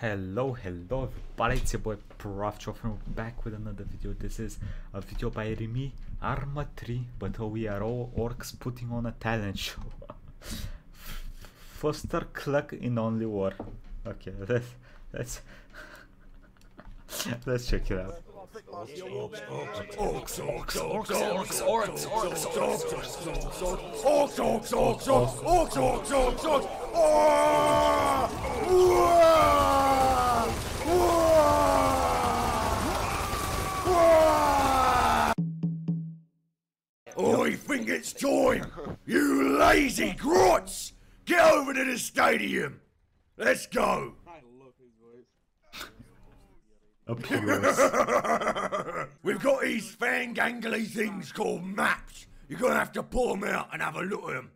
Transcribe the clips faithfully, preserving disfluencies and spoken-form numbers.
Hello, hello everybody, it's your boy Proftrof and we're back with another video. This is a video by Remy Arma three, but we are all orcs putting on a talent show. Foster Cluck in Only War. Okay, let's let's let's check it out. I think it's time, you lazy grots! Get over to the stadium! Let's go! I love his voice. We've got these fangangly things called maps. You're gonna have to pull them out and have a look at them.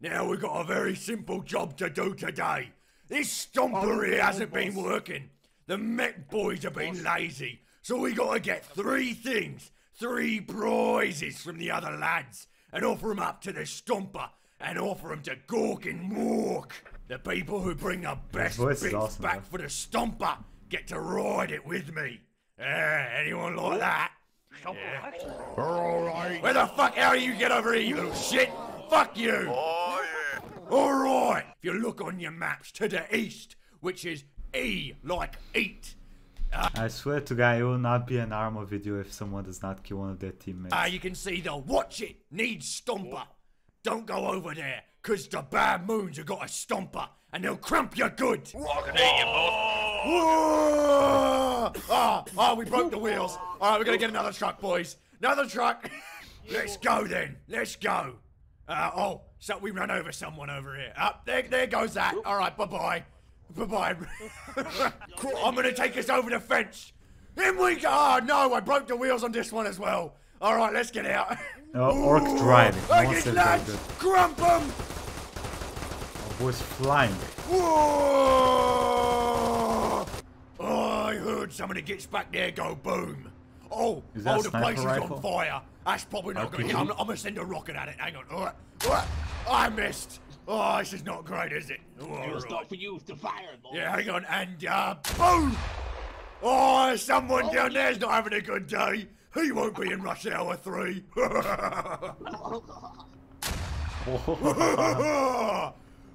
Now we've got a very simple job to do today. This stompery hasn't been working. The mech boys have been lazy. So we gotta get three things, three prizes from the other lads and offer them up to the stomper and offer them to Gork and Mork. The people who bring the best bits awesome, back man. For the stomper get to ride it with me. Uh, anyone like that? Yeah. Alright. Where the fuck are you? Get over here, you little shit! Fuck you! Oh, yeah. Alright. If you look on your maps to the east, which is E like eat. Uh, I swear to God, it will not be an Arma video if someone does not kill one of their teammates. Ah, uh, you can see the watch it needs stomper. Don't go over there, cause the bad moons have got a stomper and they'll cramp you good. Ah, oh, oh, we broke the wheels. All right, we're gonna get another truck, boys. Another truck. Let's go then. Let's go. Uh, oh, so we ran over someone over here. Up oh, there, there goes that. All right, bye bye, bye bye. I'm gonna take us over the fence. Then we go. Oh no, I broke the wheels on this one as well. All right, let's get out. No, orc driving. Like it, lads. Crump 'em. Oh, boy's flying. Whoa! I heard somebody gets back there go boom. Oh, oh, the place is on fire. That's probably not going to come. I'm going to send a rocket at it. Hang on. All right. All right. I missed. Oh, this is not great, is it? All it was right. Not for you to fire, boy. Yeah, hang on. And uh, boom! Oh, someone oh, down yeah. There's not having a good day. He won't be in rush hour three. Oh,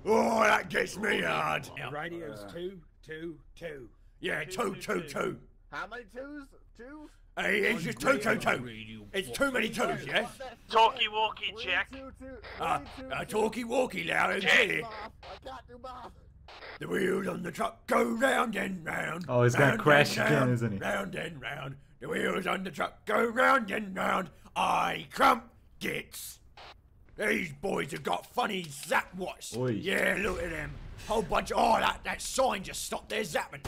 that gets me hard. Radios two, two, two. Yeah, two, two, two. How many twos? Two? Hey, it's just two, two, two. It's too many twos, yes? Talkie walkie, check. Uh, uh, talkie walkie, loud and clear. The wheels on the truck go round and round. Oh, it's going to crash again, isn't it? Round and round. The wheels on the truck go round and round. I crump gets. These boys have got funny zap watts. Oy. Yeah, look at them. Whole bunch. Oh, that, that sign just stopped their zapping.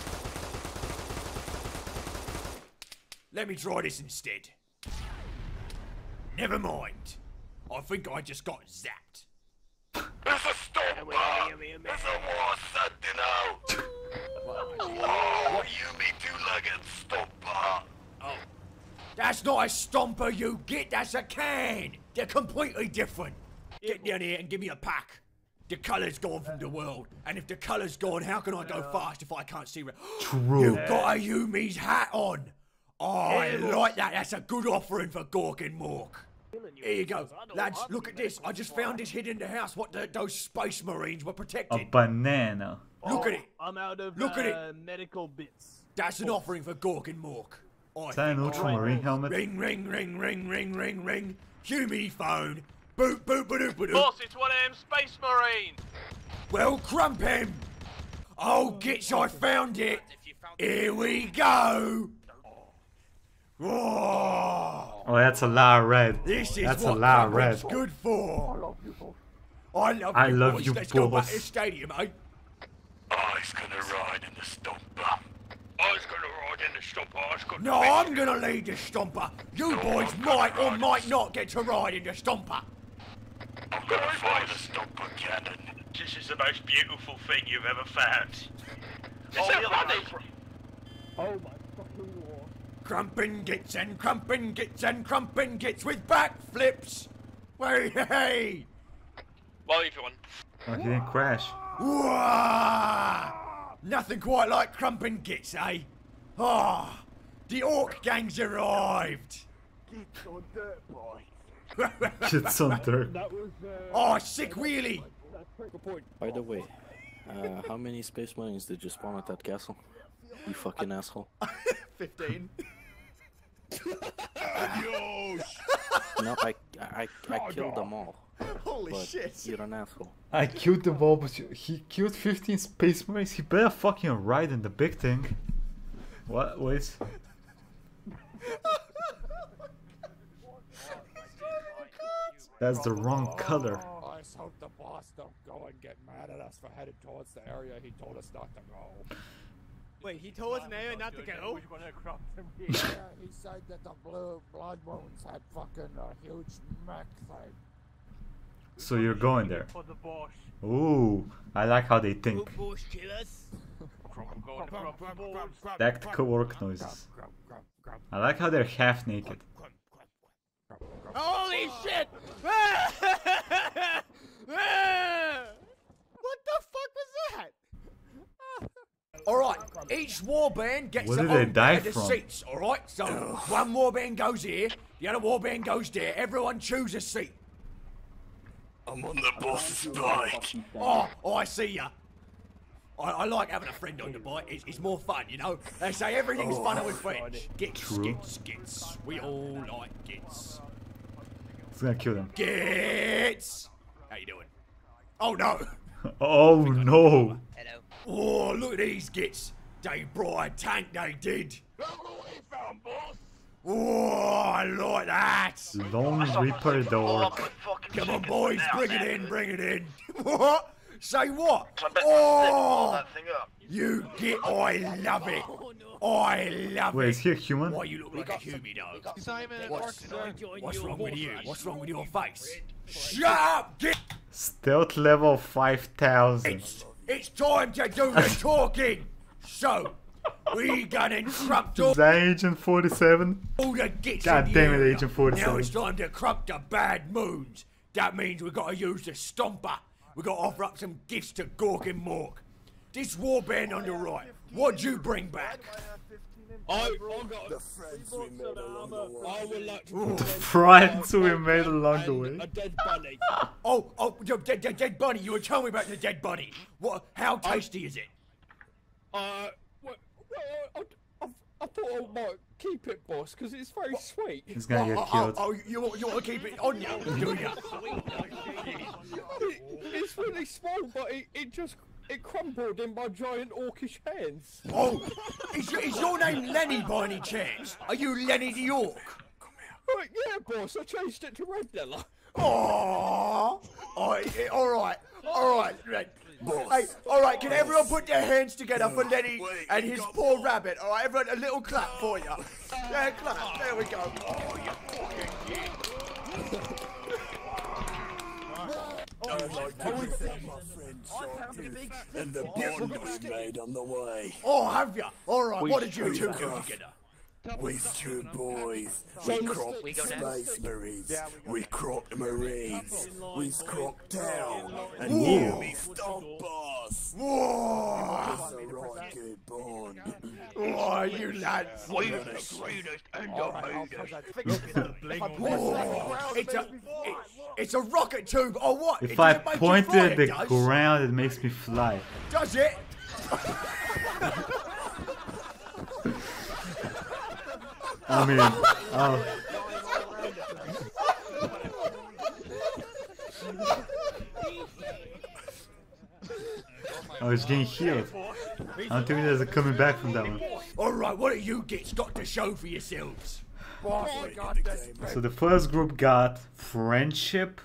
Let me try this instead. Never mind. I think I just got zapped. It's a stomper. It's a war sentinel. Oh, what you mean two legged stomper? Oh. That's not a stomper you get, that's a can! They're completely different! Get down here and give me a pack. The colour's gone from the world, and if the colour's gone, how can I go fast if I can't see it? True. You've got a Yumi's hat on! Oh, I like that, that's a good offering for Gork and Mork. Here you go, lads, look at this, I just found this hidden in the house, what the, those space marines were protecting. A banana. Look at it! I'm out of look at it. Medical bits. That's an offering for Gork and Mork. Is that an ultramarine helmet? Ring, ring, ring, ring, ring, ring, ring. Hume phone. Boop, boop, boop, boop. Of course, it's one of them space marines. Well, crump him. Oh, gits, I found it. Here we go. Oh, oh that's a lot of red. This is that's what a lot of red. Good for. I love you, boys. I love you, I love boys. You Let's boys. Go back to the stadium, eh? I's gonna ride in the stomper. I's gonna ride in the stomper. I's gonna. No, I'm gonna lead the stomper. You no, boys might or might not get to ride in the stomper. I'm gonna no, fire the stomper cannon. This is the most beautiful thing you've ever found. Oh, so funny. Oh my fucking lord. Crumpin' gits and crumpin' gits and crumpin' gits with backflips. Way hey. Well, everyone. Oh, he didn't crash. Whoa! Nothing quite like crumpin' gits, eh? Ah, oh, the orc gang's arrived! Gits on dirt, boy. Gits on dirt. That was, uh, oh, sick wheelie! By the way, uh, how many space marines did you spawn at that castle? You fucking asshole. Fifteen. Yo! No, I, I, I oh, killed God. them all. Holy but shit! You're an asshole. I killed them all, but you, he killed fifteen space marines. He better fucking ride in the big thing. What? Wait. That's the wrong color. Oh, I hope the boss don't go and get mad at us for headed towards the area he told us not to go. Wait, he told us now not to go? We're gonna crop them here. Yeah, he said that the blue blood wounds had fucking a huge mech thing. So you're going there. Ooh, I like how they think. Tactical work noises. I like how they're half naked. Holy shit! What the fuck was that? Alright, each warband gets their own band of seats, alright? So, one warband goes here, the other warband goes there, everyone choose a seat. I'm on the boss's bike. Oh, oh, I see ya. I, I like having a friend on the bike, it's, it's more fun, you know? They say everything's oh, funner with friends. Gits, gits, gits, we all like gits. It's gonna kill them. Gits! How you doing? Oh no! Oh no! Hello. Oh, look at these gits! They brought a tank, they did! Oh, I like that! Lone Reaper Dog. Come on, boys, bring it in, bring it in! What? Say what? Oh! You git, I love it! I love it! Wait, is he a human? Why you look like a human, dog? What's, what's wrong with you? What's wrong with your face? Shut up, git! Stealth level five thousand. It's, it's time to do the talking. So, we gonna corrupt all. Is that Agent Forty-Seven? All the gits. God damn it, Agent Forty-Seven. Now it's time to corrupt the bad moons. That means we gotta use the stomper. We gotta offer up some gifts to Gork and Mork. This warband on the right. What'd you bring back? I, I got the friends we made along the way. I would like to the friends we made along the way. A dead bunny. Oh, oh, dead, dead, dead bunny. You were telling me about the dead bunny. What? How tasty I, is it? Uh, well, well, I, I, I thought I might keep it, boss, because it's very what? sweet. He's gonna oh, get killed. Oh, oh, oh, you, you want to keep it on you? Do you? it, it's really small, but it, it just. It crumbled in my giant orcish hands. Oh, is, is your name Lenny by any chance? Are you Lenny the Orc? Come here. Right, yeah, boss. I changed it to Red Della. Oh, all right, all right, Red. Hey, all right. Can everyone put their hands together for Lenny and his poor rabbit? All right, everyone, a little clap for you. Yeah, clap. There we go. Oh, you fucking kid. I would like to thank my friend Sawtooth and the bond we made on the way. Oh, have ya? Alright, what did you two do together? With two boys, we cropped space marines, we cropped marines, we cropped down, and you we stomped us. It's a right good bond. Oh, you lads! We the sweetest and the meanest. It's a rocket tube, or what? If I point it at the ground, it makes me fly. Does it? I mean, oh. Oh, he's getting healed. I don't think there's a coming back from that one. Alright, what do you gits got to show for yourselves? So the first group got friendship,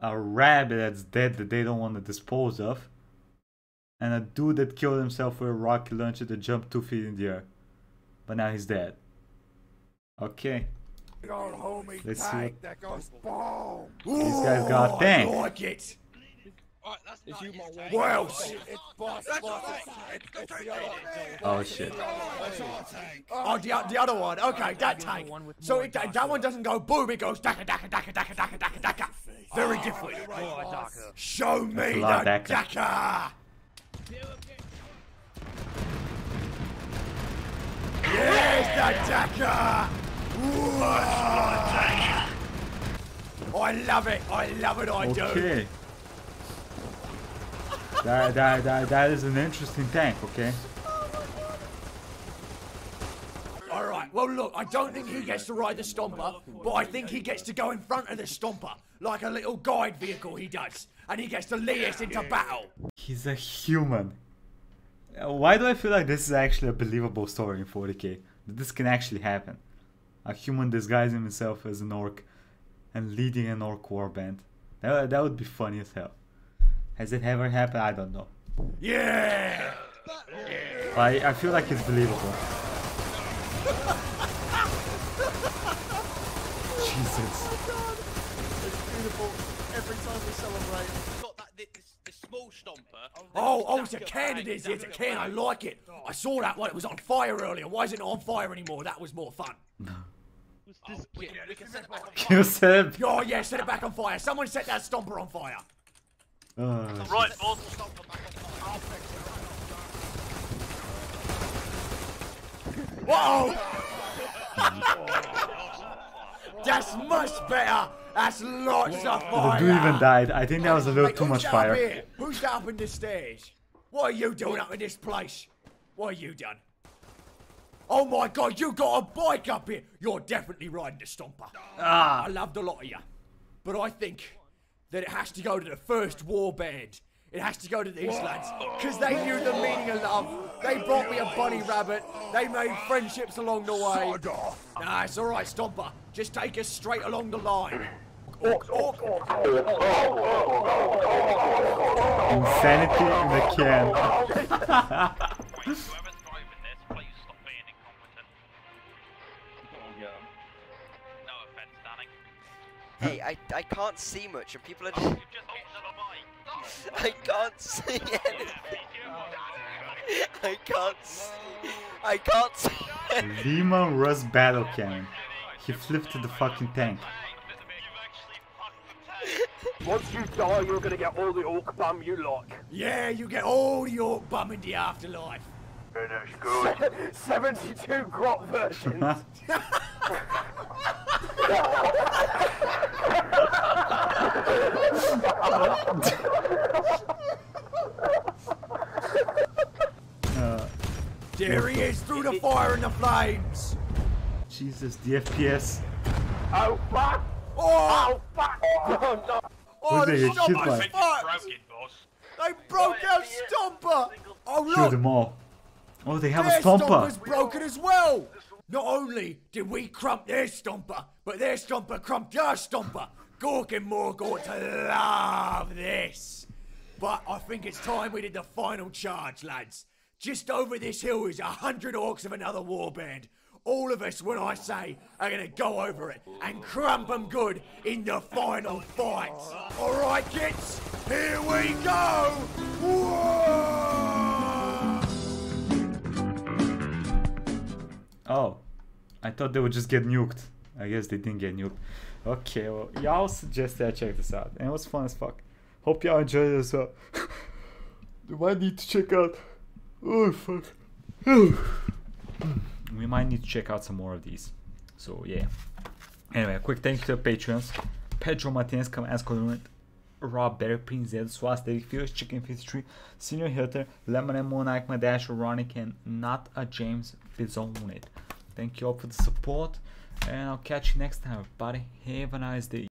a rabbit that's dead that they don't want to dispose of, and a dude that killed himself with a rocket launcher that jumped two feet in the air. But now he's dead. Okay. Let's see. What... These guys got tank. I like it. Wow. Oh shit. Oh, the, the other one. Okay, that tank. So it, that one doesn't go boom, it goes daka daka daka daka daka daka daka. Very different. Show me the daka. attacker! Attacker! I love it! I love it! I okay. do! Okay. that, that, that, that is an interesting tank, okay? Alright, well look, I don't think he gets to ride the Stomper, but I think he gets to go in front of the Stomper, like a little guide vehicle he does, and he gets to lead us into battle. He's a human. Why do I feel like this is actually a believable story in forty K? That this can actually happen. A human disguising himself as an orc and leading an orc warband. That, that would be funny as hell. Has it ever happened? I don't know. Yeah! But I, I feel like it's believable. Jesus. Oh, it's beautiful. Every time we celebrate. Got that this, this small stomper. Oh, oh, it's a can it is. It's a can. I like it. I saw that one. It was on fire earlier. Why isn't it on fire anymore? That was more fun. No. Oh, yeah, we can set it back on fire. You said. Oh, yeah, set it back on fire. Someone set that stomper on fire. Oh, right, boss. Whoa! That's much better. That's lots of fire. The dude even died. I think that was a little hey, too much fire. Here? Who's that up in the stairs? What are you doing up in this place? What have you done? Oh my God! You got a bike up here. You're definitely riding the Stomper. Ah. I loved a lot of you, but I think that it has to go to the first warband. It has to go to these lads, because they knew the meaning of love. They brought me a bunny rabbit. They made friendships along the way. Nah, it's all right, Stomper. Just take us straight along the line. Insanity in the can. Hey, I, I can't see much, and people are just... I can't see anything. I can't see. I can't see. Lima Russ battle cannon. He flipped to the fucking tank. Once you die, you're gonna get all the orc bum you like. Yeah, you get all the orc bum in the afterlife. And that's good. seventy-two grot versions. uh, there he is through the fire and the flames. Jesus, the F P S. Oh fuck! Oh, oh fuck! Oh no! Oh, the Stomper's fucked! They broke our Stomper! Oh look! Shoot them all. Oh, they have their a Stomper! Their Stomper's broken as well! Not only did we crump their Stomper, but their Stomper crumped our Stomper! Gork and Mork ought to love this! But I think it's time we did the final charge, lads. Just over this hill is a hundred orcs of another warband. All of us, when I say, are gonna go over it and crump them good in the final fight! Alright kids, here we go! Whoa! Oh, I thought they would just get nuked. I guess they didn't get nuked. Okay, well, y'all suggested I check this out, and it was fun as fuck. Hope y'all enjoyed it as well. We might need to check out... Oh, fuck. We might need to check out some more of these. So, yeah. Anyway, a quick thank you to the Patreons. Pedro Martinez, Command Coordinate, Rob Bear, Pinzed, Swaz, David Fierce, Chicken fifty-three, Senior Hilter, Lemon and Moon, Ike, Madash, Ronick, and Not a James Bizonit. Thank you all for the support. And I'll catch you next time, everybody. Have a nice day.